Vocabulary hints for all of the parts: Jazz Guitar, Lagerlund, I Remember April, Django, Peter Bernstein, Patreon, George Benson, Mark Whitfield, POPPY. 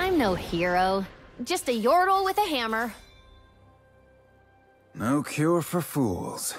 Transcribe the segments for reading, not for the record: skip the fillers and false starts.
I'm no hero, just a yordle with a hammer. No cure for fools.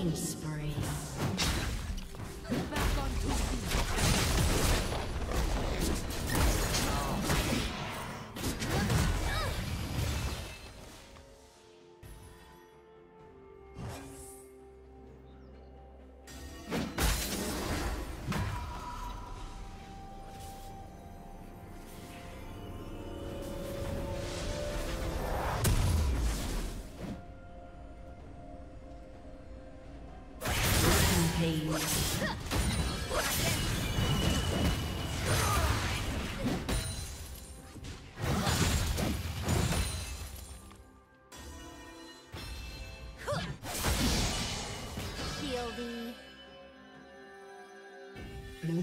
Killing spree. Back on 2. Blue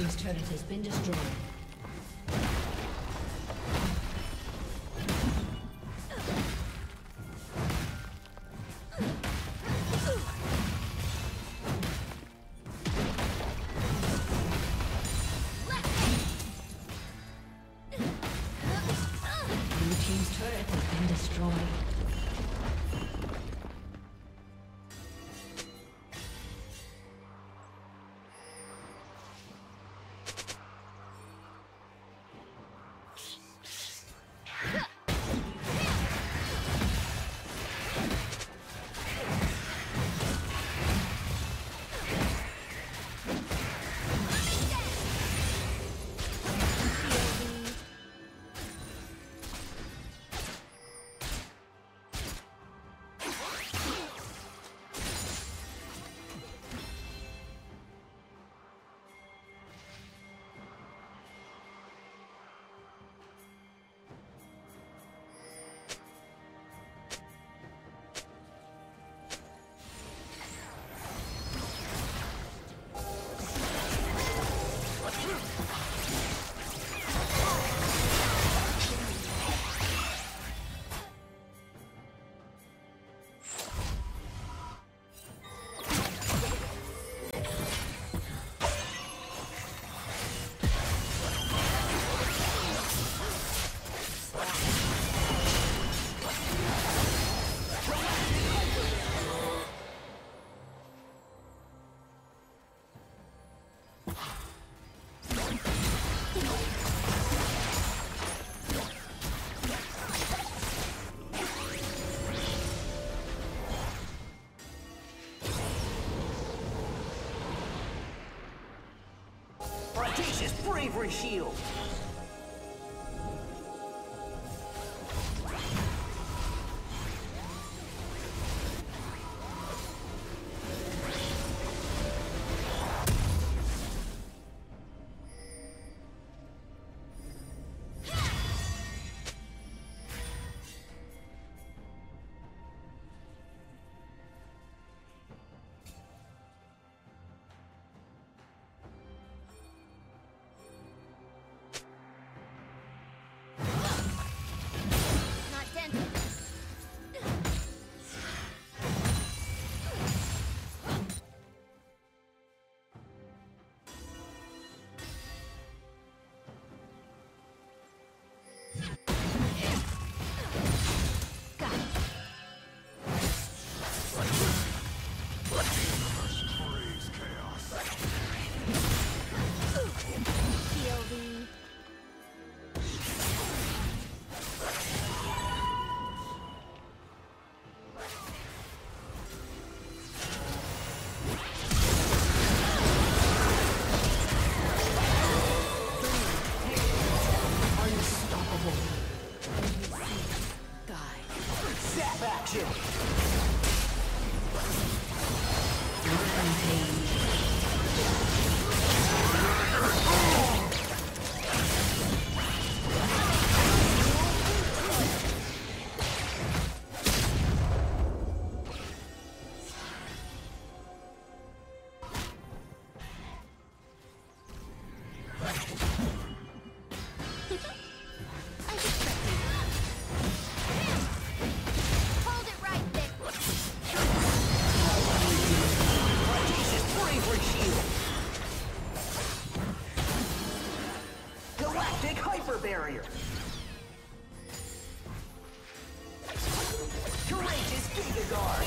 This turret has been destroyed. Bravery Shield. Barrier. Courageous Giga Guard.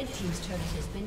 Red team's turret has been